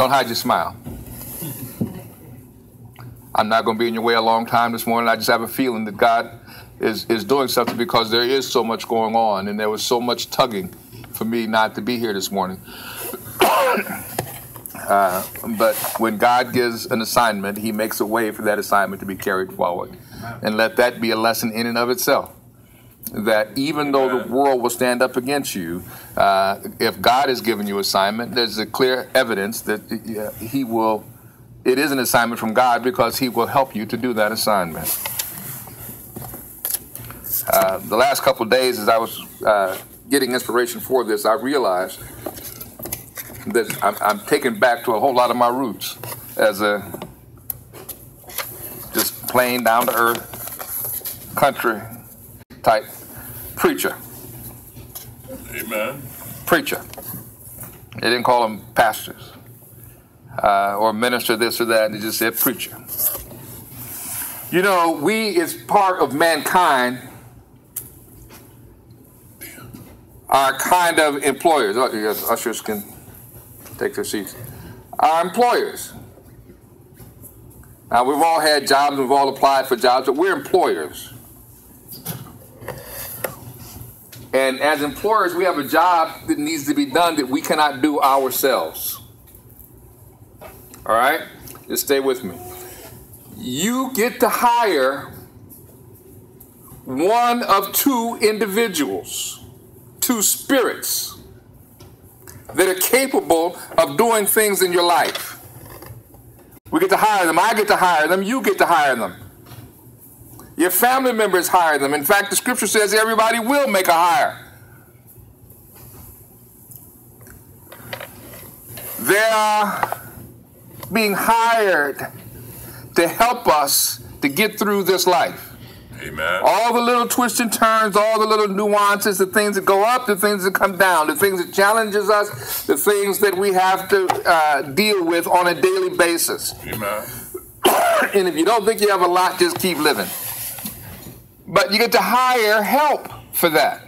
Don't hide your smile. I'm not going to be in your way a long time this morning. I just have a feeling that God is doing something, because there is so much going on, and there was so much tugging for me not to be here this morning. But when God gives an assignment, he makes a way for that assignment to be carried forward. And let that be a lesson in and of itself, that even though the world will stand up against you, if God has given you assignment, there's a clear evidence that he will, it is an assignment from God, because he will help you to do that assignment. The last couple of days, as I was getting inspiration for this, I realized that I'm taken back to a whole lot of my roots as a just plain down-to-earth country type preacher. Amen. Preacher. They didn't call them pastors or minister this or that. They just said preacher. You know, we as part of mankind are kind of employers. Oh, you guys, ushers can take their seats. Our employers. Now, we've all had jobs, we've all applied for jobs, but we're employers. And as employers, we have a job that needs to be done that we cannot do ourselves. All right? Just stay with me. You get to hire one of two individuals, two spirits, that are capable of doing things in your life. We get to hire them. I get to hire them. You get to hire them. Your family members hire them. In fact, the scripture says everybody will make a hire. They are being hired to help us to get through this life. Amen. All the little twists and turns, all the little nuances, the things that go up, the things that come down, the things that challenges us, the things that we have to deal with on a daily basis. Amen. And if you don't think you have a lot, just keep living. But you get to hire help for that.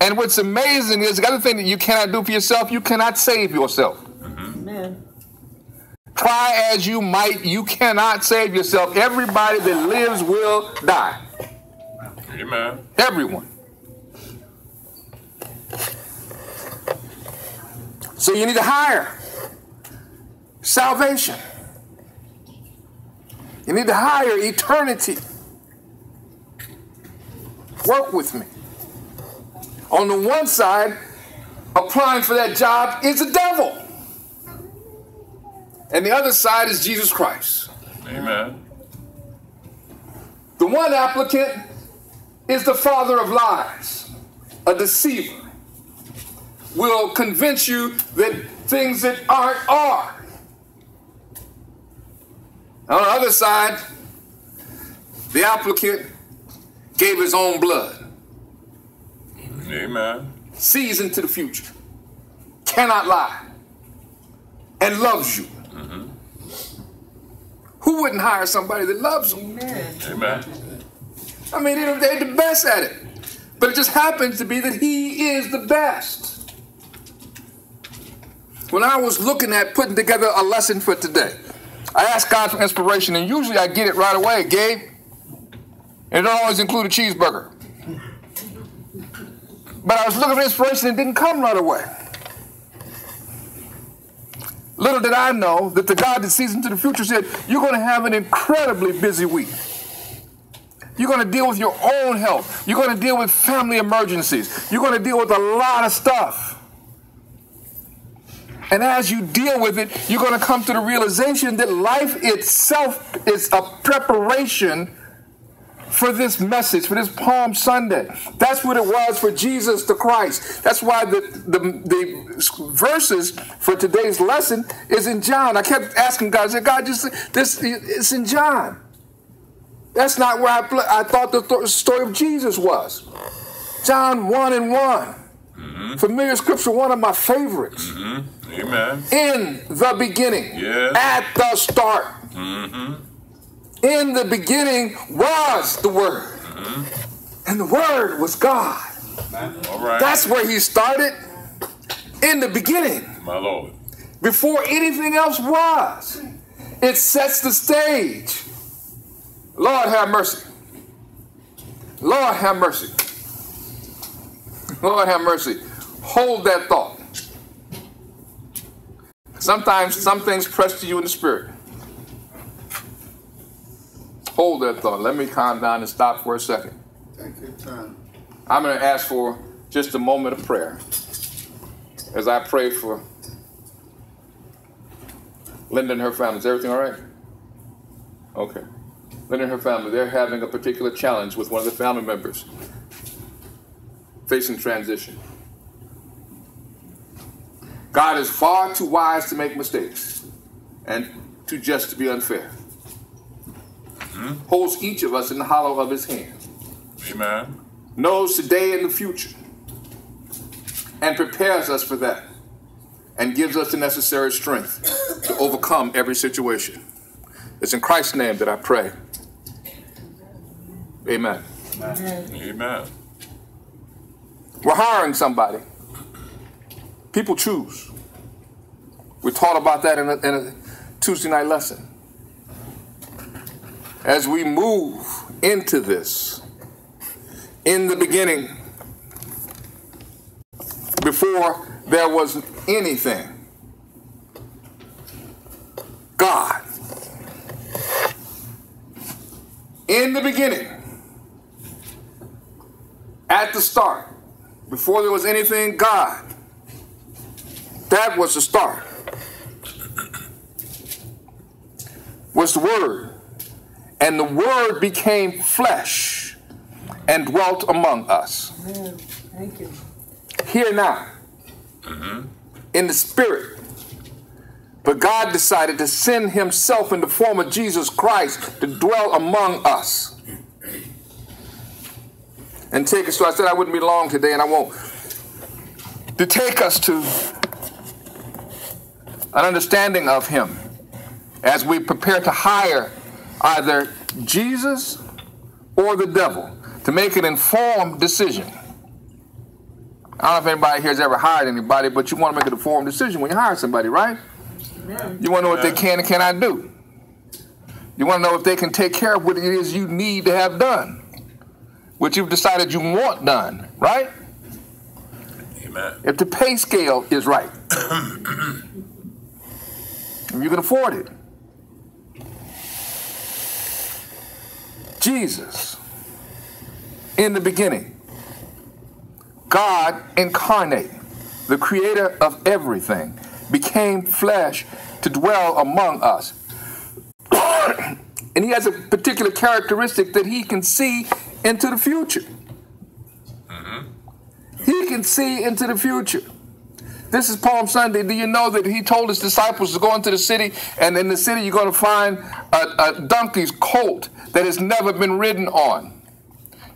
And what's amazing is the other thing that you cannot do for yourself, you cannot save yourself. Mm-hmm. Amen. Try as you might, you cannot save yourself. Everybody that lives will die. Amen. Everyone. So you need to hire salvation. You need to hire eternity. Work with me. On the one side, applying for that job is the devil. And the other side is Jesus Christ. Amen. The one applicant is the father of lies, a deceiver. Will convince you that things that aren't are. On the other side, the applicant gave his own blood. Amen. Sees into the future. Cannot lie. And loves you. Mm-hmm. Who wouldn't hire somebody that loves them? Amen. Amen. I mean, they're the best at it. But it just happens to be that he is the best. When I was looking at putting together a lesson for today, I asked God for inspiration, and usually I get it right away, Gabe. And it don't always include a cheeseburger. But I was looking for inspiration, and it didn't come right away. Little did I know that the God that sees into the future said, you're going to have an incredibly busy week. You're going to deal with your own health. You're going to deal with family emergencies. You're going to deal with a lot of stuff. And as you deal with it, you're going to come to the realization that life itself is a preparation for this message, for this Palm Sunday. That's what it was for Jesus the Christ. That's why the verses for today's lesson is in John. I kept asking God, I said, God, it's in John. That's not where I thought the story of Jesus was. John 1:1. Mm-hmm. Familiar scripture, one of my favorites. Mm-hmm. Amen. In the beginning, yes. At the start. Mm-hmm. In the beginning was the Word. Mm-hmm. And the Word was God. All right. That's where he started. In the beginning. My Lord. before anything else was. It sets the stage. Lord, have mercy. Lord, have mercy. Lord, have mercy. Hold that thought. Sometimes some things press to you in the spirit. Hold that thought. Let me calm down and stop for a second. Take your time. I'm going to ask for just a moment of prayer as I pray for Linda and her family. Is everything all right? Okay. Linda and her family, they're having a particular challenge with one of the family members facing transition. God is far too wise to make mistakes and too just to be unfair. Mm-hmm. Holds each of us in the hollow of his hand. Amen. Knows today and the future and prepares us for that and gives us the necessary strength to overcome every situation. It's in Christ's name that I pray. Amen. Amen. Amen. We're hiring somebody. People choose. We're taught about that in a Tuesday night lesson. As we move into this, in the beginning, before there was anything, God, in the beginning, at the start, before there was anything, God, that was the start, was the Word. And the Word became flesh and dwelt among us. Amen. Thank you. Here now, mm-hmm. in the Spirit. But God decided to send himself in the form of Jesus Christ to dwell among us. And take us, so I said I wouldn't be long today, and I won't. To take us to an understanding of him as we prepare to hire either Jesus or the devil, to make an informed decision. I don't know if anybody here has ever hired anybody, but you want to make an informed decision when you hire somebody, right? Amen. You want to know what they can and cannot do. You want to know if they can take care of what it is you need to have done, what you've decided you want done, right? Amen. If the pay scale is right, and you can afford it. Jesus, in the beginning, God incarnate, the creator of everything, became flesh to dwell among us. And he has a particular characteristic that he can see into the future. Mm-hmm. He can see into the future. This is Palm Sunday. Do you know that he told his disciples to go into the city, and in the city you're going to find a donkey's colt that has never been ridden on?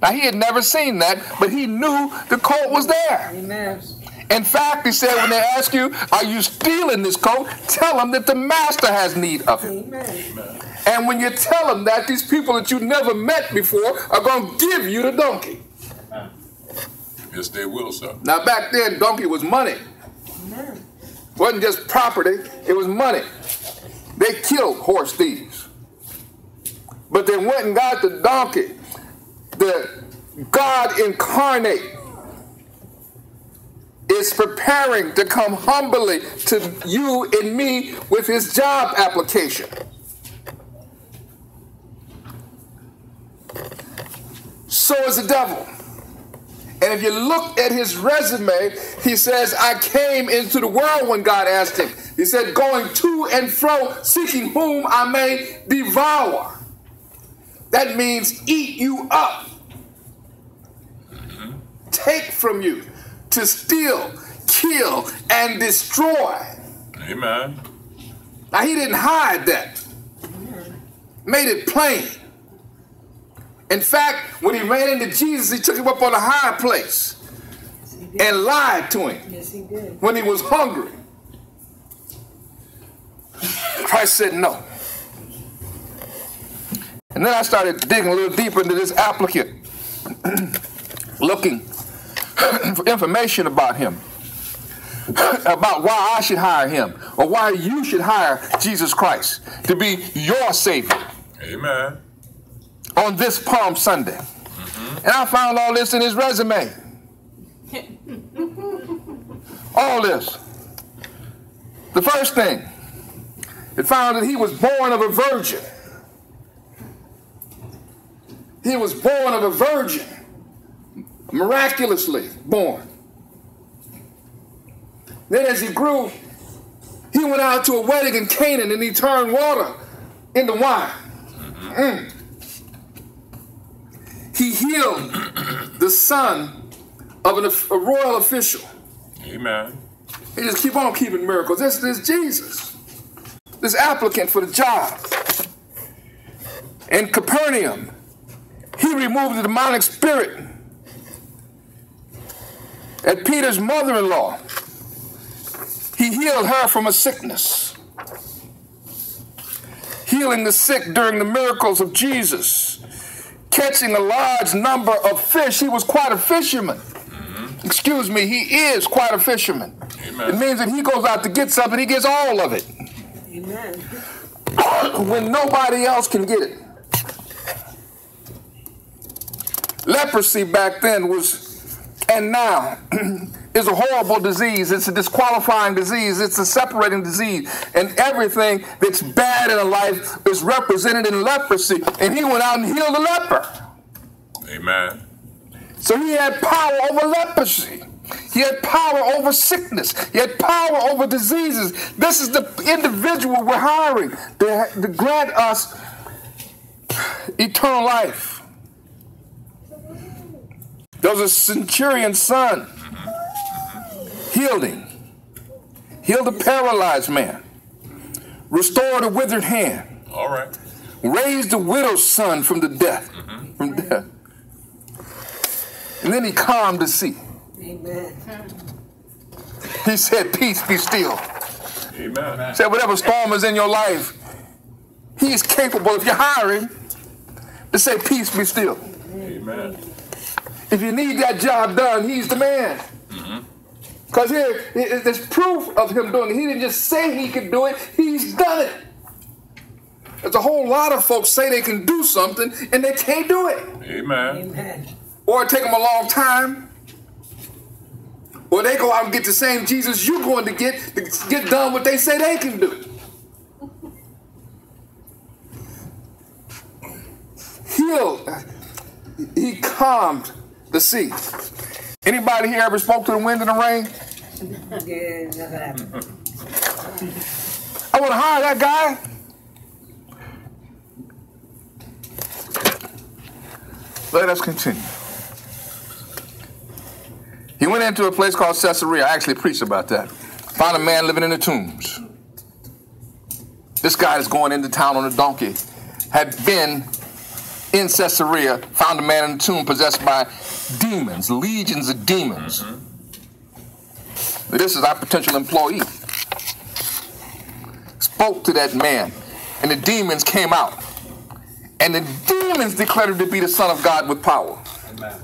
Now, he had never seen that, but he knew the colt was there. Amen. In fact, he said, when they ask you, are you stealing this colt? Tell them that the master has need of it. Amen. And when you tell them that, these people that you never met before are going to give you the donkey. Yes, they will, sir. Now, back then, donkey was money. Amen. It wasn't just property. It was money. They killed horse thieves. But they went and got the donkey. The God incarnate is preparing to come humbly to you and me with his job application. So is the devil. And if you look at his resume, he says, I came into the world when God asked him. He said, going to and fro, seeking whom I may devour. That means eat you up. Mm-hmm. Take from you, to steal, kill, and destroy. Amen. Now, he didn't hide that. Made it plain. In fact, when he ran into Jesus, he took him up on a high place and lied to him. Yes, he did. When he was hungry. Christ said no. And then I started digging a little deeper into this applicant, looking for information about him, about why I should hire him, or why you should hire Jesus Christ to be your Savior. Amen. On this Palm Sunday. And I found all this in his resume. All this. The first thing, it found that he was born of a virgin. He was born of a virgin, miraculously born. Then as he grew, he went out to a wedding in Canaan and he turned water into wine. He healed the son of a royal official. Amen. He just keep on keeping miracles. This Jesus, this applicant for the job. In Capernaum, he removed the demonic spirit at Peter's mother-in-law. He healed her from a sickness. Healing the sick during the miracles of Jesus. Catching a large number of fish. He was quite a fisherman. Excuse me, he is quite a fisherman. Amen. It means that he goes out to get something, he gets all of it. Amen. When nobody else can get it. Leprosy back then was, and now, is a horrible disease. It's a disqualifying disease. It's a separating disease. And everything that's bad in a life is represented in leprosy. And he went out and healed the leper. Amen. So he had power over leprosy. He had power over sickness. He had power over diseases. This is the individual we're hiring to grant us eternal life. There was a centurion's son. Healed him. Healed a paralyzed man. Restored a withered hand. All right. Raised a widow's son from the death. From death. And then he calmed the sea. Amen. He said, peace be still. Amen. He said, whatever storm is in your life, he is capable, if you hire him, to say, peace be still. Amen. If you need that job done, he's the man. Because here, there's proof of him doing it. He didn't just say he could do it. He's done it. There's a whole lot of folks say they can do something, and they can't do it. Amen. Amen. Or it take them a long time. Or they go out and get the same Jesus you're going to get done what they say they can do. Healed. He calmed the sea. Anybody here ever spoke to the wind and the rain? Yeah, I want to hire that guy. Let us continue. He went into a place called Caesarea. I actually preached about that. Found a man living in the tombs. This guy is going into town on a donkey. Had been in Caesarea, found a man in the tomb possessed by demons, legions of demons. This is our potential employee. Spoke to that man, and the demons came out. And the demons declared him to be the Son of God with power. Amen.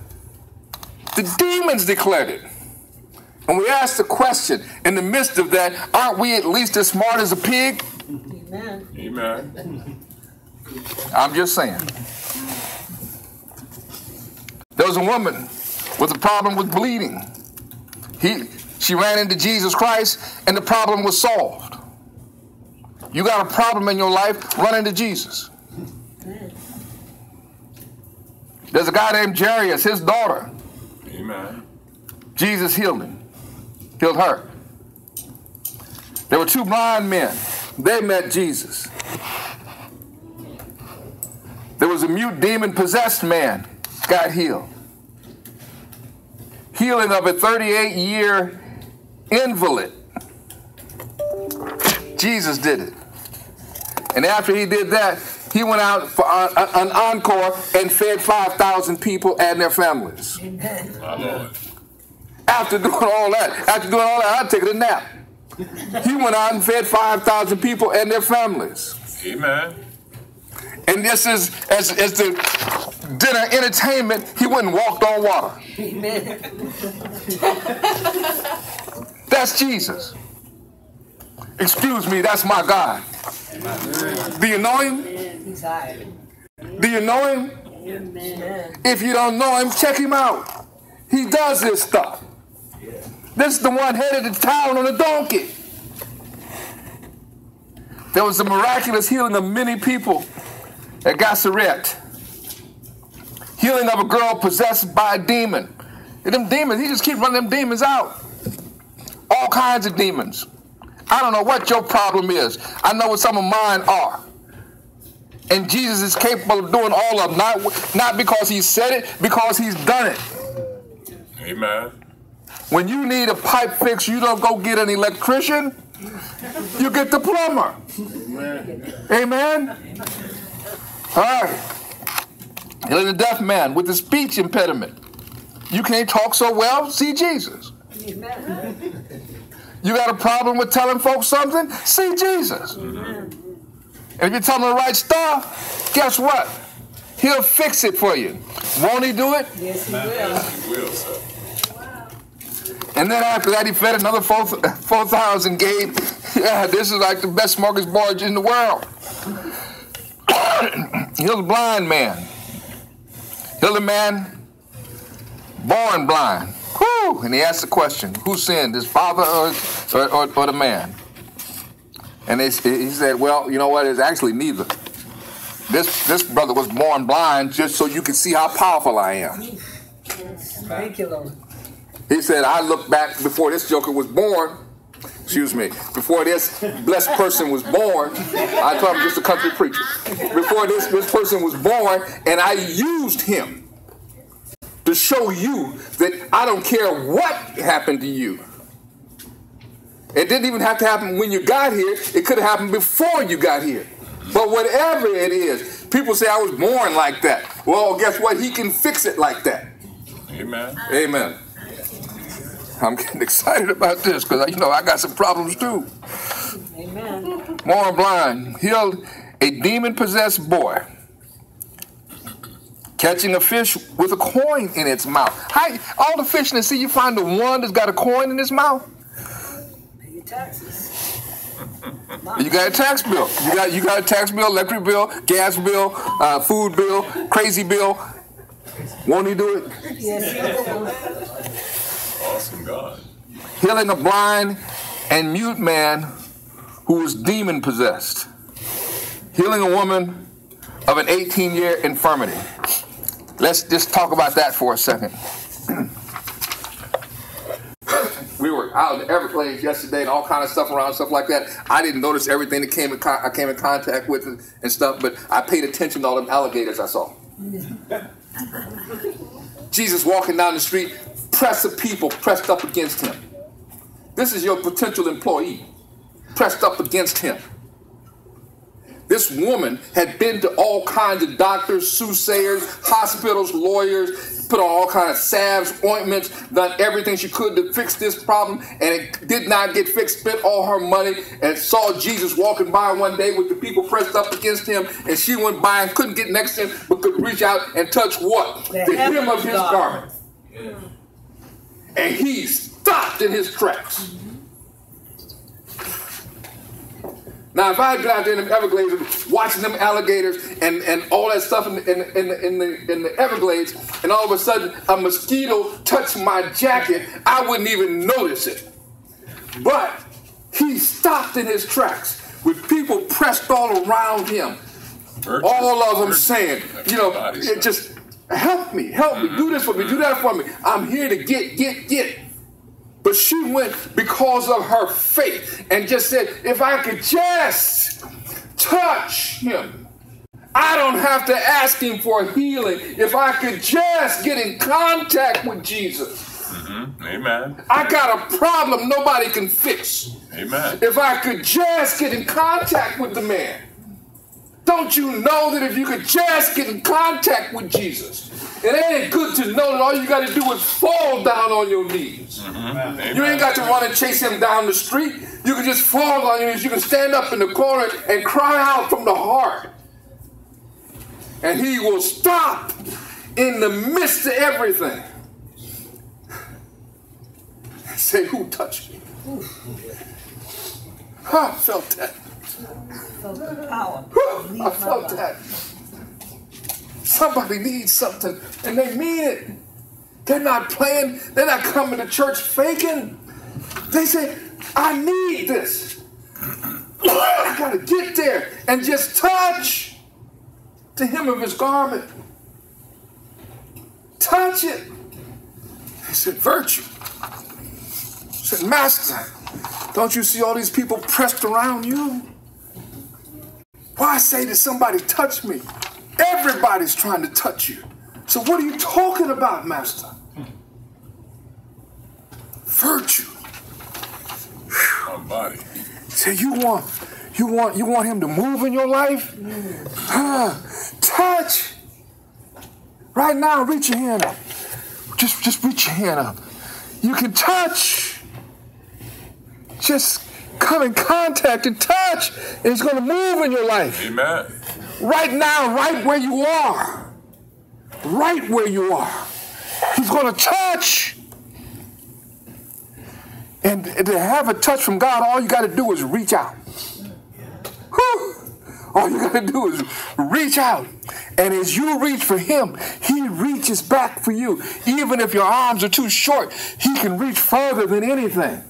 The demons declared it. And we asked the question, in the midst of that, aren't we at least as smart as a pig? Amen. Amen. I'm just saying. There was a woman with a problem with bleeding. She ran into Jesus Christ, and the problem was solved. You got a problem in your life, run into Jesus. There's a guy named Jairus, his daughter. Amen. Jesus healed him, healed her. There were two blind men. They met Jesus. There was a mute demon-possessed man. Got healed. Healing of a 38-year invalid. Jesus did it. And after he did that, he went out for an encore and fed 5,000 people and their families. Amen. My Lord. After doing all that, I'd take a nap. He went out and fed 5,000 people and their families. Amen. And this is, as the dinner entertainment, he went and walked on water. Amen. That's Jesus. Excuse me, that's my God. Do you know him? Do you know him? If you don't know him, check him out. He does this stuff. This is the one headed to town on a donkey. There was a miraculous healing of many people at Gennesaret. Healing of a girl possessed by a demon. And them demons, he just keep running them demons out. All kinds of demons. I don't know what your problem is. I know what some of mine are. And Jesus is capable of doing all of them. Not because he said it, because he's done it. Amen. When you need a pipe fix, you don't go get an electrician. You get the plumber. Amen. Amen? All right. Healing the deaf man with a speech impediment. You can't talk so well, see Jesus. Amen. You got a problem with telling folks something? See Jesus. Amen. And if you tell them the right stuff, guess what? He'll fix it for you. Won't he do it? Yes, he will. Yes, he will, sir. And then after that, he fed another 4,000 gave. Yeah, this is like the best smorgasbord in the world. Healed a blind man. Healed a man born blind. Whew. And he asked the question, who sinned, his father or the man? And he said, well, you know what? It's actually neither. This brother was born blind just so you can see how powerful I am. Thank you, Lord. He said, I look back before this joker was born, excuse me, before this blessed person was born, I thought I'm just a country preacher, before this person was born, and I used him to show you that I don't care what happened to you. It didn't even have to happen when you got here. It could have happened before you got here. But whatever it is, people say I was born like that. Well, guess what? He can fix it like that. Amen. Amen. I'm getting excited about this because, you know, I got some problems too. Amen. More blind. Healed a demon-possessed boy. Catching a fish with a coin in its mouth. How, all the fish in the sea, you find the one that's got a coin in its mouth? Pay your taxes. You got a tax bill. You got a tax bill, electric bill, gas bill, food bill, crazy bill. Won't he do it? Yes, he will. Awesome God. Healing a blind and mute man who was demon possessed. Healing a woman of an 18-year infirmity. Let's just talk about that for a second. We were out in the Everglades yesterday and all kind of stuff around, stuff like that. I didn't notice everything that I came in contact with and stuff, but I paid attention to all them alligators I saw. Jesus walking down the street, press of people pressed up against him. This is your potential employee, pressed up against him. This woman had been to all kinds of doctors, soothsayers, hospitals, lawyers, put on all kinds of salves, ointments, done everything she could to fix this problem, and it did not get fixed, spent all her money, and saw Jesus walking by one day with the people pressed up against him, and she went by and couldn't get next to him, but could reach out and touch what? The hem of his garment. Yeah. And he stopped in his tracks. Now, if I had been out there in the Everglades watching them alligators and all that stuff in the Everglades, and all of a sudden a mosquito touched my jacket, I wouldn't even notice it. But he stopped in his tracks with people pressed all around him. All of them saying, you know, it just... help me, do this for me, do that for me. I'm here to get. But she went because of her faith and just said, if I could just touch him, I don't have to ask him for healing. If I could just get in contact with Jesus. Mm-hmm. Amen. I got a problem nobody can fix. Amen. If I could just get in contact with the man. Don't you know that if you could just get in contact with Jesus, it ain't good to know that all you got to do is fall down on your knees. Mm-hmm. You ain't got to run and chase him down the street. You can just fall on your knees. You can stand up in the corner and cry out from the heart. And he will stop in the midst of everything. Say, who touched me? I felt that. Felt the power. I felt that. Somebody needs something, and they mean it. They're not playing. They're not coming to church faking. They say, I need this. I got to get there and just touch the hem of his garment. Touch it. He said, virtue. He said, Master, don't you see all these people pressed around you? Why say that somebody touch me? Everybody's trying to touch you. So what are you talking about, Master? Virtue. My body. So you want him to move in your life? Mm. Touch. Right now, reach your hand up. Just reach your hand up. You can touch. Just come in contact and touch, and it's going to move in your life. Amen. Right now, right where you are. Right where you are. He's going to touch. And to have a touch from God, all you got to do is reach out. Whew. All you got to do is reach out. And as you reach for him, he reaches back for you. Even if your arms are too short, he can reach further than anything.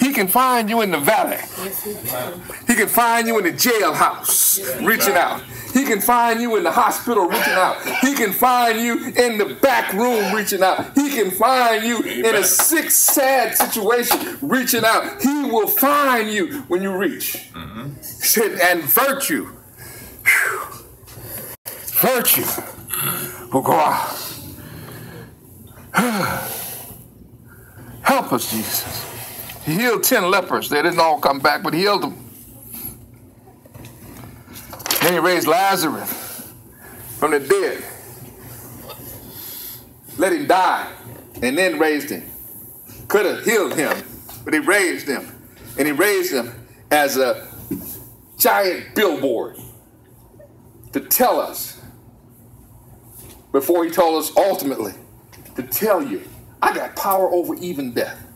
He can find you in the valley. He can find you in the jailhouse, reaching out. He can find you in the hospital, reaching out. He can find you in the back room, reaching out. He can find you in a sick, sad situation, reaching out. He will find you when you reach. And virtue. Virtue will go out. Help us, Jesus. He healed 10 lepers. They didn't all come back, but he healed them. Then he raised Lazarus from the dead. Let him die, and then raised him. Could have healed him, but he raised him. And he raised him as a giant billboard to tell us, before he told us ultimately, to tell you, I got power over even death.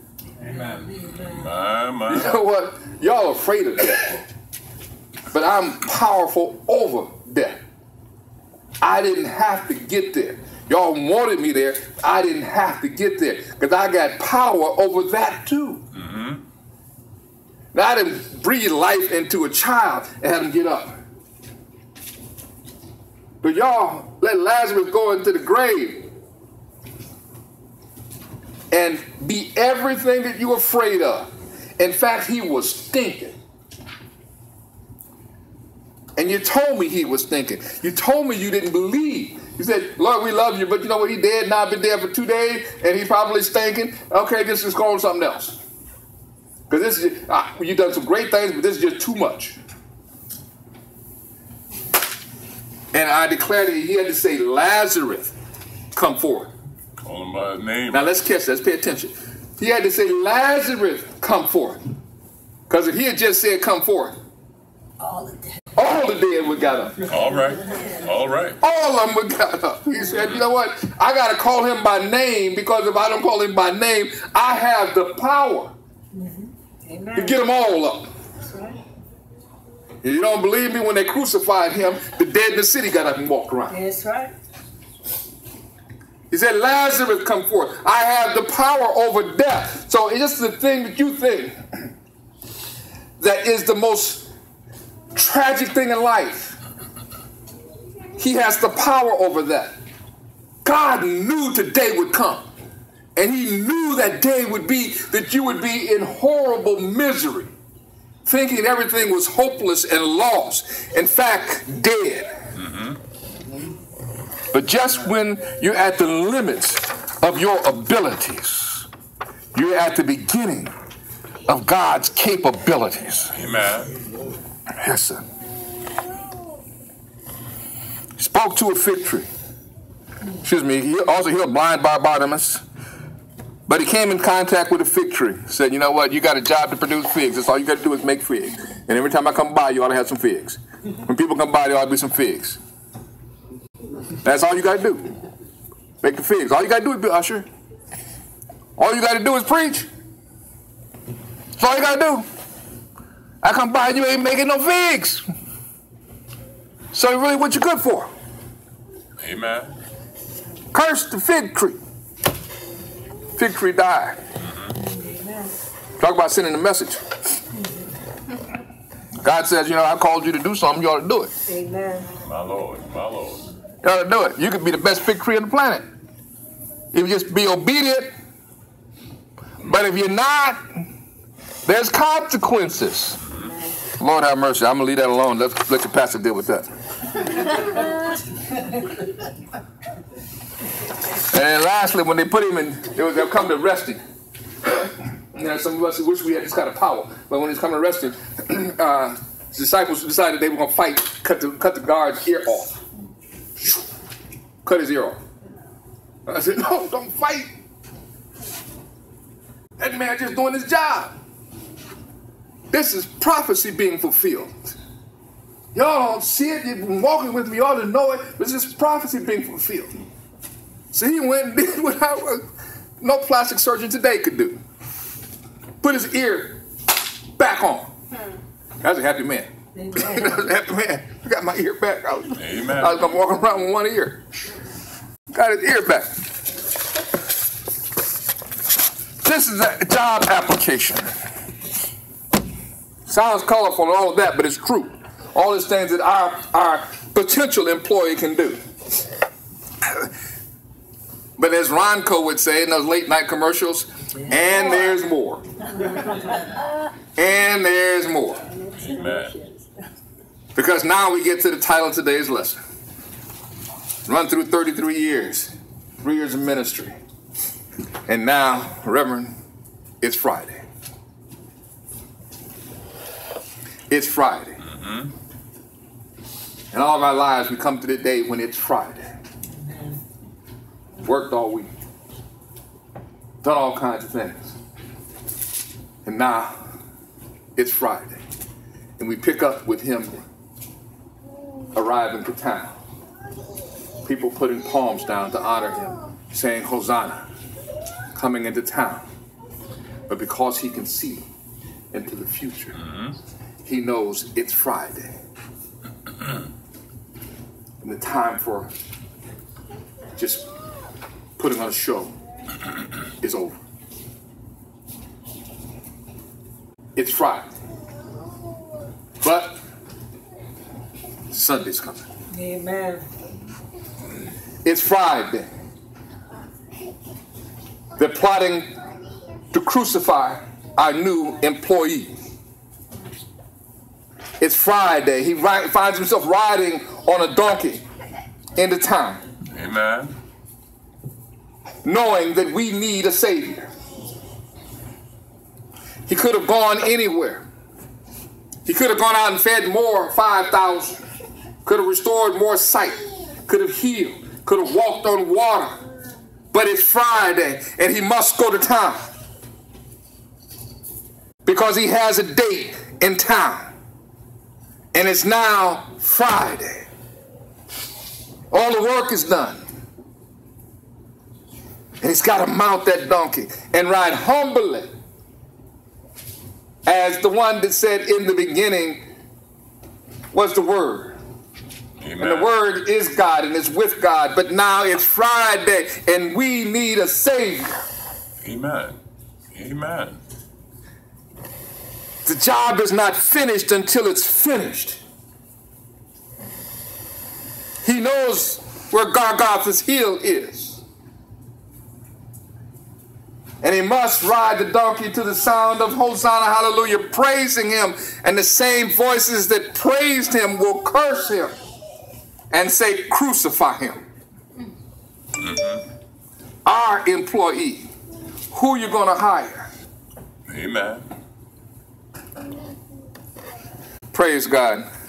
Amen. My. You know what? Y'all are afraid of death. But I'm powerful over death. I didn't have to get there. Y'all wanted me there. I didn't have to get there. Because I got power over that too. Mm-hmm. Now I didn't breathe life into a child and have him get up. But y'all let Lazarus go into the grave and be everything that you're afraid of. In fact, he was stinking. And you told me he was stinking. You told me you didn't believe. You said, Lord, we love you, but you know what? He dead now, been dead for 2 days, and he probably stinking. Okay, this is going something else. Because this is just, you've done some great things, but this is just too much. And I declare that he had to say, Lazarus, come forth. Call him by his name. Now let's catch that. Let's pay attention. He had to say, Lazarus, come forth. Because if he had just said, come forth, all the dead would got up. All right. All of them would got up. He said, you know what? I got to call him by name, because if I don't call him by name, I have the power to get them all up. That's right. If you don't believe me, when they crucified him, the dead in the city got up and walked around. That's right. He said, Lazarus, come forth. I have the power over death. So it's just the thing that you think that is the most tragic thing in life. He has the power over that. God knew today would come. And he knew that day would be that you would be in horrible misery, thinking everything was hopeless and lost. In fact, dead. Mm-hmm. But just when you're at the limits of your abilities, you're at the beginning of God's capabilities. Amen. Yes, sir. He spoke to a fig tree. Excuse me. He also healed blind Bartimaeus. But he came in contact with a fig tree. He said, you know what? You got a job to produce figs. That's all you got to do is make figs. And every time I come by, you ought to have some figs. When people come by, there ought to be some figs. That's all you got to do. Make the figs. All you got to do is be usher. All you got to do is preach. That's all you got to do. I come by, you ain't making no figs. So really what you good for? Amen. Curse the fig tree. Fig tree died. Mm-hmm. Talk about sending a message. God says, you know, I called you to do something, you ought to do it. Amen. My Lord, my Lord. You ought to do it. You could be the best fig tree on the planet. If you just be obedient. But if you're not, there's consequences. Mm-hmm. Lord have mercy. I'm going to leave that alone. Let's let your pastor deal with that. And then lastly, when they put him in, they'll come to arrest him. You know, some of us wish we had this kind of power. But when he's coming to arrest him, the disciples decided they were going to fight, cut the guard's ear off. Cut his ear off. I said, no, don't fight. That man just doing his job. This is prophecy being fulfilled. Y'all don't see it. You've been walking with me. Y'all didn't know it. But this is prophecy being fulfilled. So he went and did what no plastic surgeon today could do. Put his ear back on. That's a happy man. That's a happy man. I got my ear back. Amen. I was going to walk around with one ear. Got his ear back. This is a job application. Sounds colorful and all of that, but it's true. All these things that our potential employee can do. But as Ronco would say in those late night commercials, and there's more. And there's more. Amen. Because now we get to the title of today's lesson. Run through 33 years, 3 years of ministry. And now, Reverend, it's Friday. It's Friday. Mm-hmm. In all of our lives, we come to the day when it's Friday. Worked all week. Done all kinds of things. And now, it's Friday. And we pick up with him arriving to town. People putting palms down to honor him, saying, Hosanna, coming into town. But because he can see into the future, he knows it's Friday. And the time for just putting on a show is over. It's Friday. But Sunday's coming. Amen. It's Friday. They're plotting to crucify our new employee. It's Friday. He finds himself riding on a donkey into town. Amen. Knowing that we need a Savior. He could have gone anywhere. He could have gone out and fed more 5,000. Could have restored more sight. Could have healed. Could have walked on water. But it's Friday, and he must go to town because he has a date in town, and it's now Friday. All the work is done, and he's got to mount that donkey and ride humbly as the one that said in the beginning was the Word. Amen. And the Word is God and it's with God. But now it's Friday and we need a Savior. Amen. Amen. The job is not finished until it's finished. He knows where Golgotha's hill is. And he must ride the donkey to the sound of Hosanna, hallelujah, praising him. And the same voices that praised him will curse him and say, crucify him. Mm-hmm. Our employee. Who you going to hire? Amen. Praise God.